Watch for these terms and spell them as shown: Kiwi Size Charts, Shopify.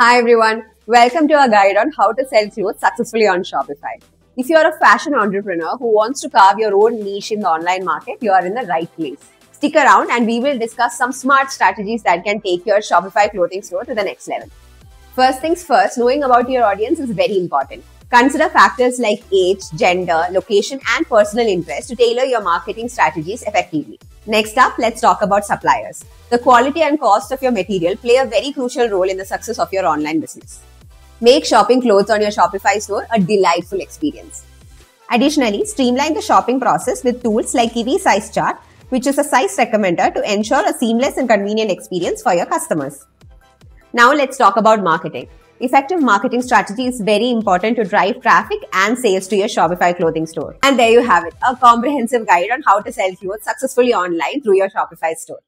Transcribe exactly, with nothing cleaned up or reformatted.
Hi everyone, welcome to our guide on how to sell clothes successfully on Shopify. If you are a fashion entrepreneur who wants to carve your own niche in the online market, you are in the right place. Stick around and we will discuss some smart strategies that can take your Shopify clothing store to the next level. First things first, knowing about your audience is very important. Consider factors like age, gender, location and personal interest to tailor your marketing strategies effectively. Next up, let's talk about suppliers. The quality and cost of your material play a very crucial role in the success of your online business. Make shopping clothes on your Shopify store a delightful experience. Additionally, streamline the shopping process with tools like Kiwi Size Chart, which is a size recommender to ensure a seamless and convenient experience for your customers. Now let's talk about marketing. Effective marketing strategy is very important to drive traffic and sales to your Shopify clothing store. And there you have it, a comprehensive guide on how to sell clothes successfully online through your Shopify store.